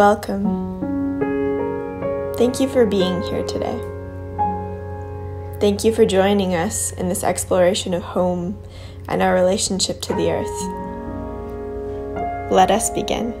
Welcome. Thank you for being here today. Thank you for joining us in this exploration of home and our relationship to the earth. Let us begin.